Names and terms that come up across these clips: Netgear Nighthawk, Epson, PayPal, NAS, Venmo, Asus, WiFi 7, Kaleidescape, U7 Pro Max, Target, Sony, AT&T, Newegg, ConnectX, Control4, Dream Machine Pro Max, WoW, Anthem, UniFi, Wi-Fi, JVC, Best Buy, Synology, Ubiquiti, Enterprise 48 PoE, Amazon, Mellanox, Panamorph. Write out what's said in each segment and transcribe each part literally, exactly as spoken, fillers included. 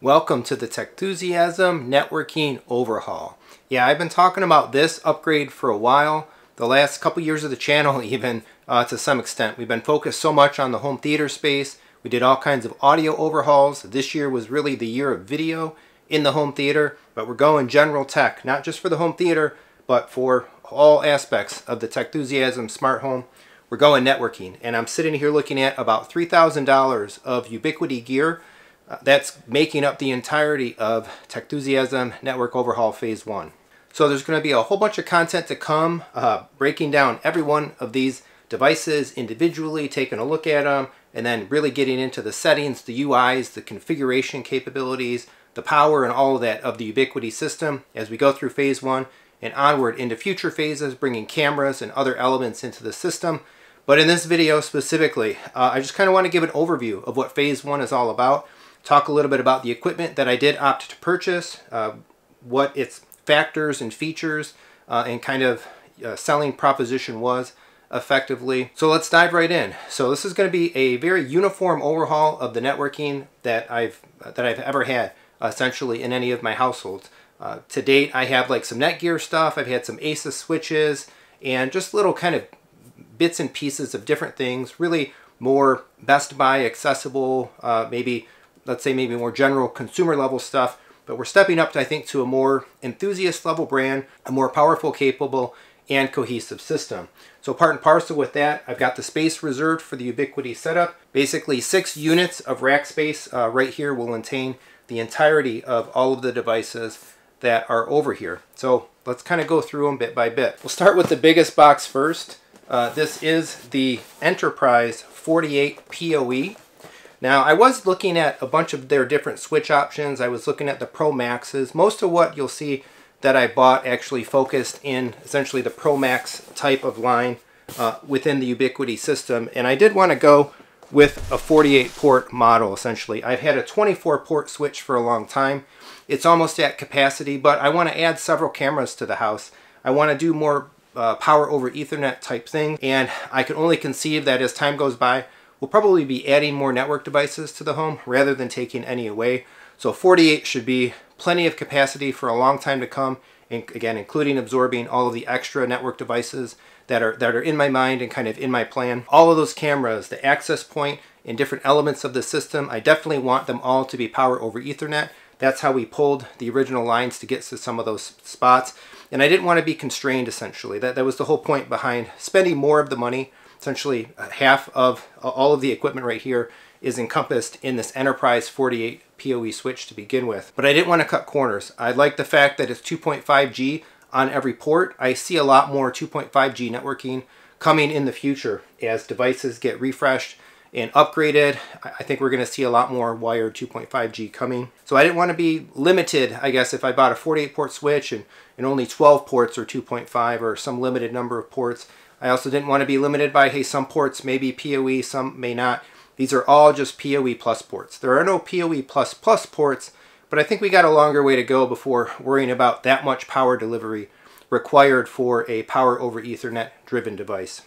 Welcome to the Techthusiasm networking overhaul. Yeah, I've been talking about this upgrade for a while, the last couple years of the channel even, uh, to some extent. We've been focused so much on the home theater space. We did all kinds of audio overhauls. This year was really the year of video in the home theater, but we're going general tech, not just for the home theater, but for all aspects of the Techthusiasm smart home. We're going networking, and I'm sitting here looking at about three thousand dollars of Ubiquiti gear. Uh, that's making up the entirety of Techthusiasm Network Overhaul Phase one. So there's going to be a whole bunch of content to come, uh, breaking down every one of these devices individually, taking a look at them, and then really getting into the settings, the U Is, the configuration capabilities, the power and all of that of the Ubiquiti system as we go through Phase one and onward into future phases, bringing cameras and other elements into the system. But in this video specifically, uh, I just kind of want to give an overview of what Phase one is all about. Talk a little bit about the equipment that I did opt to purchase, uh, what its factors and features uh, and kind of uh, selling proposition was effectively. So let's dive right in. So this is going to be a very uniform overhaul of the networking that I've uh, that I've ever had essentially in any of my households. Uh, to date, I have like some Netgear stuff. I've had some Asus switches and just little kind of bits and pieces of different things. Really more Best Buy accessible, uh, maybe. Let's say maybe more general consumer level stuff, but we're stepping up to, I think, to a more enthusiast level brand, a more powerful, capable, and cohesive system. So part and parcel with that, I've got the space reserved for the Ubiquiti setup. Basically six units of rack space uh, right here will contain the entirety of all of the devices that are over here. So let's kind of go through them bit by bit. We'll start with the biggest box first. Uh, this is the Enterprise forty-eight P O E. Now, I was looking at a bunch of their different switch options. I was looking at the Pro Maxes. Most of what you'll see that I bought actually focused in essentially the Pro Max type of line uh, within the Ubiquiti system. And I did want to go with a forty-eight port model, essentially. I've had a twenty-four port switch for a long time. It's almost at capacity, but I want to add several cameras to the house. I want to do more uh, power over Ethernet type thing. And I can only conceive that as time goes by, we'll probably be adding more network devices to the home rather than taking any away. So forty-eight should be plenty of capacity for a long time to come, and again, including absorbing all of the extra network devices that are, that are in my mind and kind of in my plan. All of those cameras, the access point, and different elements of the system, I definitely want them all to be power over Ethernet. That's how we pulled the original lines to get to some of those spots. And I didn't want to be constrained, essentially. That, that was the whole point behind spending more of the money. Essentially half of all of the equipment right here is encompassed in this Enterprise forty-eight P O E switch to begin with. But I didn't want to cut corners. I like the fact that it's two point five G on every port. I see a lot more two point five G networking coming in the future as devices get refreshed and upgraded. I think we're going to see a lot more wired two point five G coming. So I didn't want to be limited, I guess, if I bought a forty-eight port switch and, and only twelve ports or two point five or some limited number of ports. I also didn't want to be limited by, hey, some ports may be P O E, some may not. These are all just P O E plus ports. There are no P O E plus plus ports, but I think we got a longer way to go before worrying about that much power delivery required for a power over Ethernet driven device.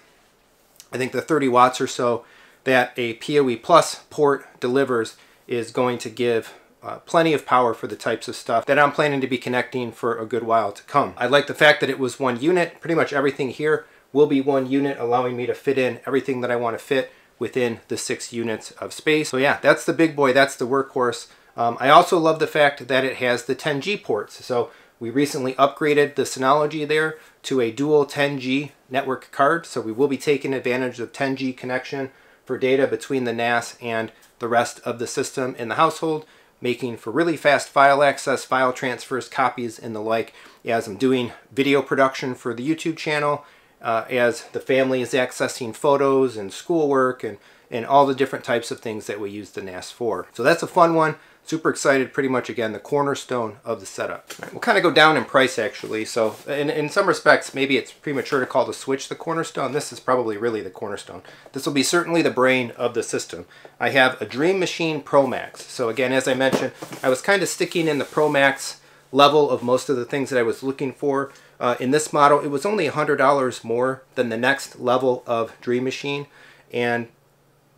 I think the thirty watts or so that a P O E plus port delivers is going to give Uh, plenty of power for the types of stuff that I'm planning to be connecting for a good while to come. I like the fact that it was one unit. Pretty much everything here will be one unit, allowing me to fit in everything that I want to fit within the six units of space. So yeah, that's the big boy, that's the workhorse. Um, I also love the fact that it has the ten G ports. So we recently upgraded the Synology there to a dual ten G network card. So we will be taking advantage of ten G connection for data between the N A S and the rest of the system in the household, making for really fast file access, file transfers, copies, and the like, as I'm doing video production for the YouTube channel, uh, as the family is accessing photos and schoolwork and, and all the different types of things that we use the N A S for. So that's a fun one. Super excited, pretty much, again, the cornerstone of the setup. All right, we'll kind of go down in price, actually. So in, in some respects, maybe it's premature to call the switch the cornerstone. This is probably really the cornerstone. This will be certainly the brain of the system. I have a Dream Machine Pro Max. So again, as I mentioned, I was kind of sticking in the Pro Max level of most of the things that I was looking for. Uh, in this model, it was only one hundred dollars more than the next level of Dream Machine. And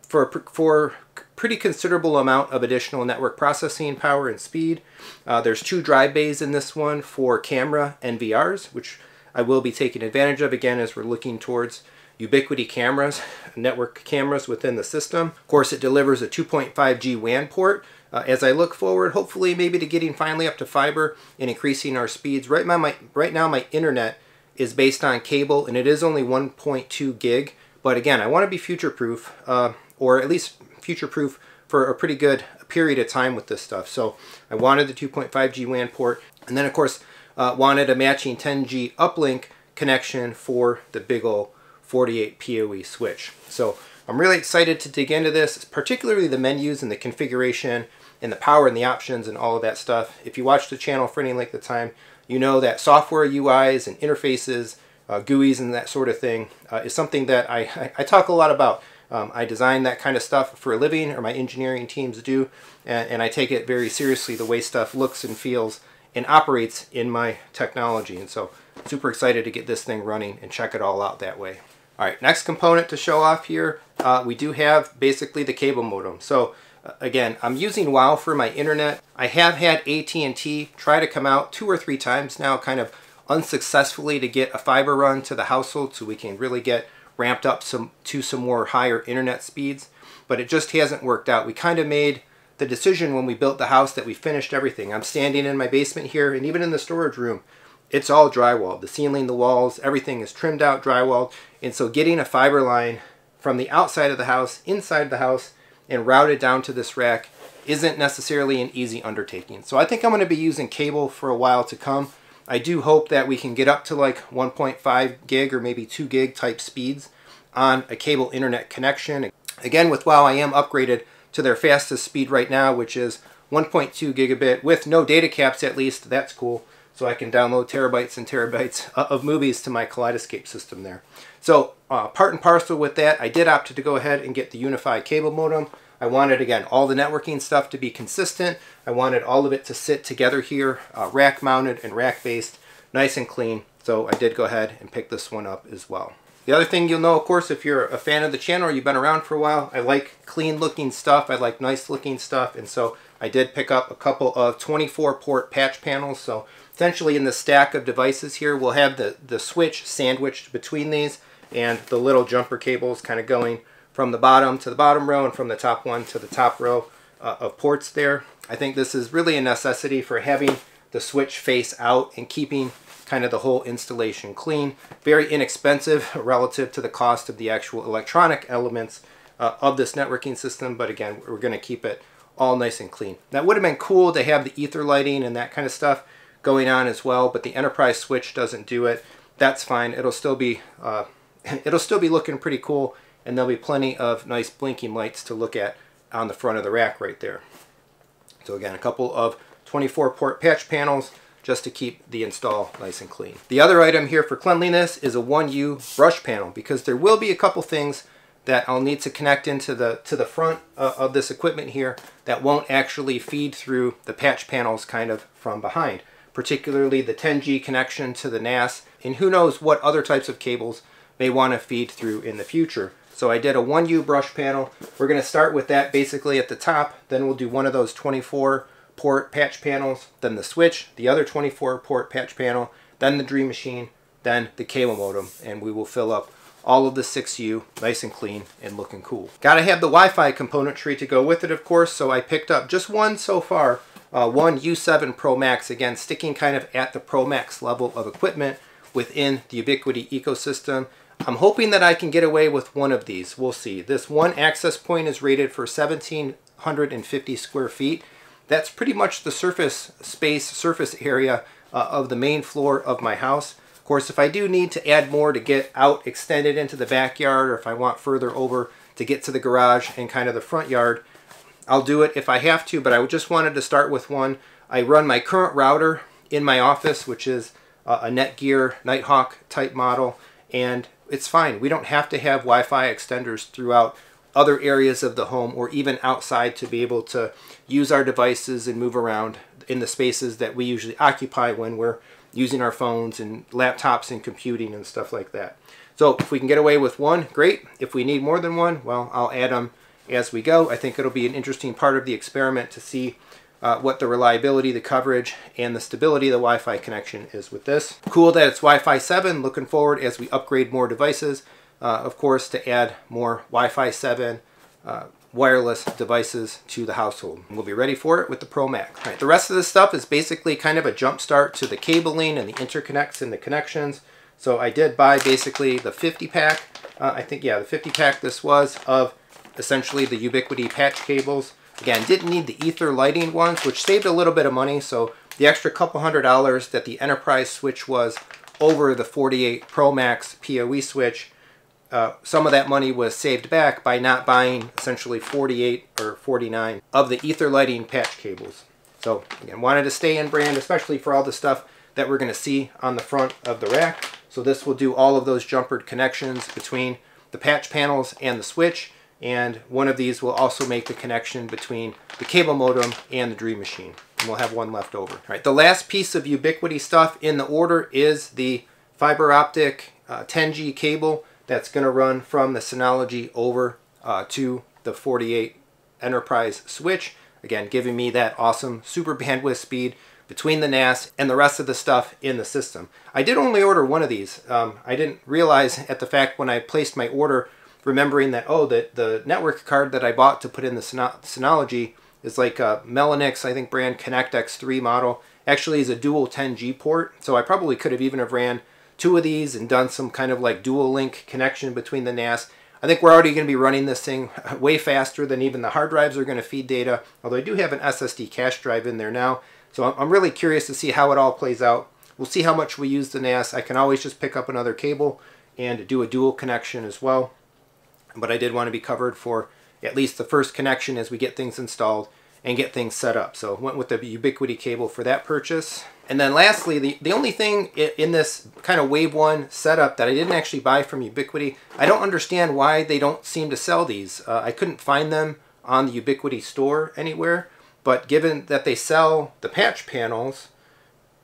for... for pretty considerable amount of additional network processing power and speed. Uh, there's two drive bays in this one for camera and V Rs, which I will be taking advantage of again as we're looking towards Ubiquiti cameras, network cameras within the system. Of course, it delivers a two point five G W A N port. Uh, as I look forward, hopefully maybe to getting finally up to fiber and increasing our speeds. Right, my, my, right now my internet is based on cable and it is only one point two gig. But again, I want to be future-proof, uh, or at least future-proof for a pretty good period of time with this stuff. So I wanted the two point five G W A N port. And then of course, uh, wanted a matching ten G uplink connection for the big ol' forty-eight P O E switch. So I'm really excited to dig into this, particularly the menus and the configuration and the power and the options and all of that stuff. If you watch the channel for any length of time, you know that software U Is and interfaces, uh, G U Is and that sort of thing uh, is something that I, I, I talk a lot about. Um, I design that kind of stuff for a living, or my engineering teams do, and, and I take it very seriously, the way stuff looks and feels and operates in my technology. And so super excited to get this thing running and check it all out that way. All right, next component to show off here, uh, we do have basically the cable modem. So uh, again, I'm using WoW for my internet. I have had A T and T try to come out two or three times now, kind of unsuccessfully, to get a fiber run to the household so we can really get ramped up some to some more higher internet speeds, but it just hasn't worked out. We kind of made the decision when we built the house that we finished everything. I'm standing in my basement here, and even in the storage room, it's all drywalled. The ceiling, the walls, everything is trimmed out, drywalled. And so getting a fiber line from the outside of the house, inside the house, and routed down to this rack isn't necessarily an easy undertaking. So I think I'm going to be using cable for a while to come. I do hope that we can get up to like one point five gig or maybe two gig type speeds on a cable internet connection. Again, with WoW, I am upgraded to their fastest speed right now, which is one point two gigabit with no data caps at least. That's cool. So I can download terabytes and terabytes of movies to my Kaleidescape system there. So uh, part and parcel with that, I did opt to go ahead and get the UniFi cable modem. I wanted, again, all the networking stuff to be consistent. I wanted all of it to sit together here, uh, rack mounted and rack based, nice and clean. So I did go ahead and pick this one up as well. The other thing you'll know, of course, if you're a fan of the channel or you've been around for a while, I like clean looking stuff. I like nice looking stuff. And so I did pick up a couple of twenty-four port patch panels. So essentially in the stack of devices here, we'll have the, the switch sandwiched between these and the little jumper cables kind of going from the bottom to the bottom row and from the top one to the top row uh, of ports there. I think this is really a necessity for having the switch face out and keeping kind of the whole installation clean. Very inexpensive relative to the cost of the actual electronic elements uh, of this networking system, but again, we're gonna keep it all nice and clean. That would have been cool to have the ether lighting and that kind of stuff going on as well, but the Enterprise switch doesn't do it. That's fine, it'll still be, uh, it'll still be looking pretty cool, and there'll be plenty of nice blinking lights to look at on the front of the rack right there. So again, a couple of twenty-four port patch panels just to keep the install nice and clean. The other item here for cleanliness is a one U brush panel, because there will be a couple things that I'll need to connect into the, to the front uh, of this equipment here that won't actually feed through the patch panels kind of from behind, particularly the ten G connection to the N A S, and who knows what other types of cables may want to feed through in the future. So I did a one U brush panel. We're going to start with that basically at the top, then we'll do one of those twenty-four port patch panels, then the switch, the other twenty-four port patch panel, then the Dream Machine, then the cable modem, and we will fill up all of the six U nice and clean and looking cool. Gotta have the Wi-Fi componentry to go with it, of course, so I picked up just one so far, uh, one U seven Pro Max, again, sticking kind of at the Pro Max level of equipment within the Ubiquiti ecosystem. I'm hoping that I can get away with one of these. We'll see. This one access point is rated for one thousand seven hundred fifty square feet. That's pretty much the surface space, surface area uh, of the main floor of my house. Of course, if I do need to add more to get out extended into the backyard, or if I want further over to get to the garage and kind of the front yard, I'll do it if I have to, but I just wanted to start with one. I run my current router in my office, which is uh, a Netgear Nighthawk type model, and it's fine. We don't have to have Wi-Fi extenders throughout other areas of the home or even outside to be able to use our devices and move around in the spaces that we usually occupy when we're using our phones and laptops and computing and stuff like that. So if we can get away with one, great. If we need more than one, well, I'll add them as we go. I think it'll be an interesting part of the experiment to see uh, what the reliability, the coverage, and the stability of the Wi-Fi connection is with this. Cool that it's Wi-Fi seven. Looking forward as we upgrade more devices, uh, of course, to add more Wi-Fi seven uh, wireless devices to the household. And we'll be ready for it with the Pro Max. All right, the rest of this stuff is basically kind of a jump start to the cabling and the interconnects and the connections. So I did buy basically the fifty pack. Uh, I think, yeah, the fifty pack this was of essentially the Ubiquiti patch cables. Again, didn't need the ether lighting ones, which saved a little bit of money. So the extra couple hundred dollars that the Enterprise switch was over the forty-eight Pro Max P O E switch, uh, some of that money was saved back by not buying essentially forty-eight or forty-nine of the ether lighting patch cables. So again, wanted to stay in brand, especially for all the stuff that we're going to see on the front of the rack. So this will do all of those jumpered connections between the patch panels and the switch. And one of these will also make the connection between the cable modem and the Dream Machine. And we'll have one left over. All right, the last piece of Ubiquiti stuff in the order is the fiber optic uh, ten G cable that's going to run from the Synology over uh, to the forty-eight Enterprise switch. Again, giving me that awesome super bandwidth speed between the N A S and the rest of the stuff in the system. I did only order one of these. Um, I didn't realize at the fact when I placed my order, remembering that, oh, the, the network card that I bought to put in the Synology is like a Mellanox, I think, brand ConnectX three model. Actually, is a dual ten G port. So I probably could have even have ran two of these and done some kind of like dual link connection between the N A S. I think we're already going to be running this thing way faster than even the hard drives are going to feed data, although I do have an S S D cache drive in there now. So I'm really curious to see how it all plays out. We'll see how much we use the N A S. I can always just pick up another cable and do a dual connection as well. But I did want to be covered for at least the first connection as we get things installed and get things set up. So went with the Ubiquiti cable for that purchase. And then lastly, the, the only thing in this kind of wave one setup that I didn't actually buy from Ubiquiti, I don't understand why they don't seem to sell these. Uh, I couldn't find them on the Ubiquiti store anywhere, but given that they sell the patch panels,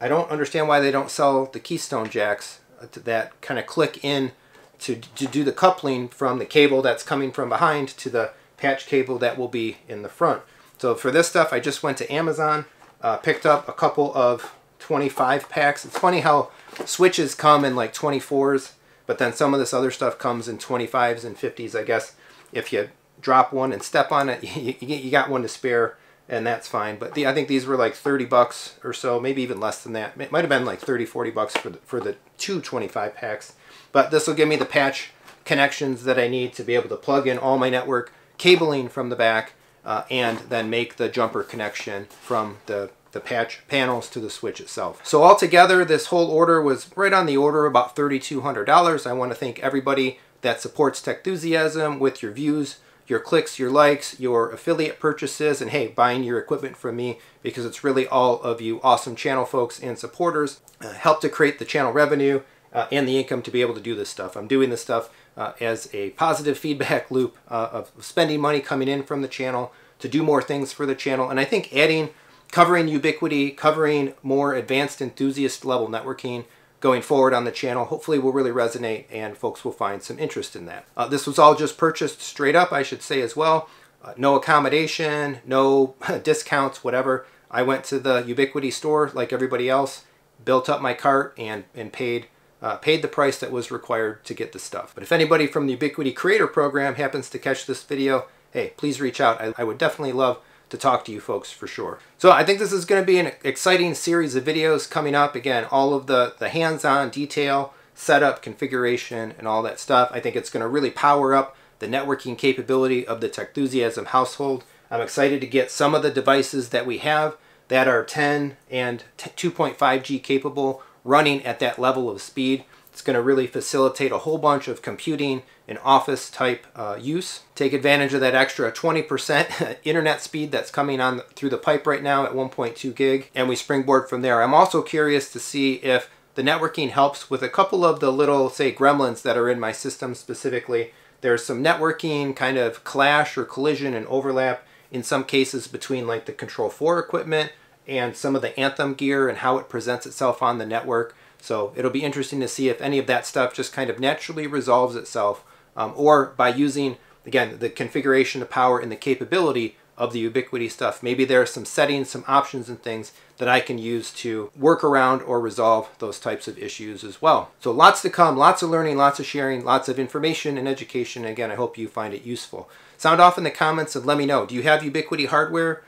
I don't understand why they don't sell the keystone jacks that kind of click in To, to do the coupling from the cable that's coming from behind to the patch cable that will be in the front. So for this stuff, I just went to Amazon, uh, picked up a couple of twenty-five packs. It's funny how switches come in like twenty-fours, but then some of this other stuff comes in twenty-fives and fifties. I guess if you drop one and step on it, you, you got one to spare, and that's fine. But the, I think these were like thirty bucks or so, maybe even less than that. It might have been like thirty, forty bucks for the, for the two twenty-five packs. But this will give me the patch connections that I need to be able to plug in all my network cabling from the back uh, and then make the jumper connection from the, the patch panels to the switch itself. So altogether, this whole order was right on the order of about thirty-two hundred dollars. I want to thank everybody that supports Techthusiasm with your views, your clicks, your likes, your affiliate purchases, and hey, buying your equipment from me, because it's really all of you awesome channel folks and supporters uh, help to create the channel revenue Uh, and the income to be able to do this stuff. I'm doing this stuff uh, as a positive feedback loop uh, of spending money coming in from the channel to do more things for the channel. And I think adding, covering Ubiquiti, covering more advanced enthusiast level networking going forward on the channel, hopefully will really resonate and folks will find some interest in that. Uh, this was all just purchased straight up, I should say as well. Uh, no accommodation, no discounts, whatever. I went to the Ubiquiti store like everybody else, built up my cart and, and paid Uh, paid the price that was required to get the stuff. But if anybody from the Ubiquiti Creator Program happens to catch this video, hey, please reach out. I, I would definitely love to talk to you folks for sure. So I think this is going to be an exciting series of videos coming up. Again, all of the, the hands-on detail, setup, configuration, and all that stuff. I think it's going to really power up the networking capability of the Techthusiasm household. I'm excited to get some of the devices that we have that are ten and two point five G capable running at that level of speed. It's going to really facilitate a whole bunch of computing and office type uh, use. Take advantage of that extra twenty percent internet speed that's coming on through the pipe right now at one point two gig, and we springboard from there. I'm also curious to see if the networking helps with a couple of the little, say, gremlins that are in my system specifically. There's some networking kind of clash or collision and overlap in some cases between like the Control four equipment and some of the Anthem gear and how it presents itself on the network. So it'll be interesting to see if any of that stuff just kind of naturally resolves itself um, or by using again, the configuration, the power, and the capability of the Ubiquiti stuff. Maybe there are some settings, some options and things that I can use to work around or resolve those types of issues as well. So lots to come, lots of learning, lots of sharing, lots of information and education. Again, I hope you find it useful. Sound off in the comments and let me know. Do you have Ubiquiti hardware?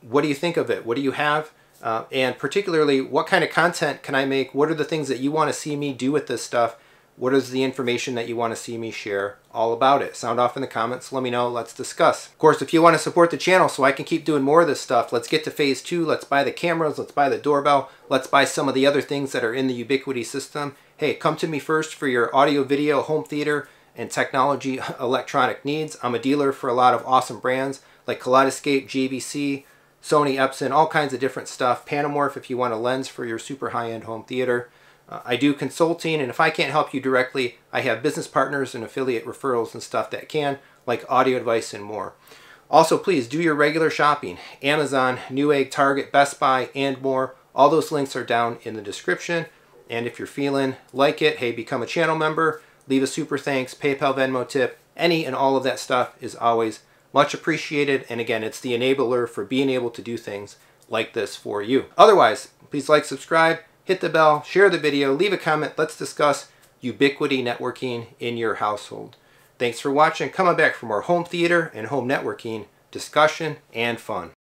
What do you think of it? What do you have? Uh, and particularly, what kind of content can I make? What are the things that you want to see me do with this stuff? What is the information that you want to see me share all about it? Sound off in the comments, let me know, let's discuss. Of course, if you want to support the channel so I can keep doing more of this stuff, let's get to phase two, let's buy the cameras, let's buy the doorbell, let's buy some of the other things that are in the Ubiquiti system. Hey, come to me first for your audio, video, home theater, and technology electronic needs. I'm a dealer for a lot of awesome brands like Kaleidescape, J V C, Sony, Epson, all kinds of different stuff. Panamorph if you want a lens for your super high-end home theater. Uh, I do consulting, and if I can't help you directly, I have business partners and affiliate referrals and stuff that can, like audio advice and more. Also, please do your regular shopping. Amazon, Newegg, Target, Best Buy, and more. All those links are down in the description. And if you're feeling like it, hey, become a channel member, leave a super thanks, PayPal, Venmo tip, any and all of that stuff is always much appreciated. And again, it's the enabler for being able to do things like this for you. Otherwise, please like, subscribe, hit the bell, share the video, leave a comment. Let's discuss Ubiquiti networking in your household. Thanks for watching. Coming back for more home theater and home networking discussion and fun.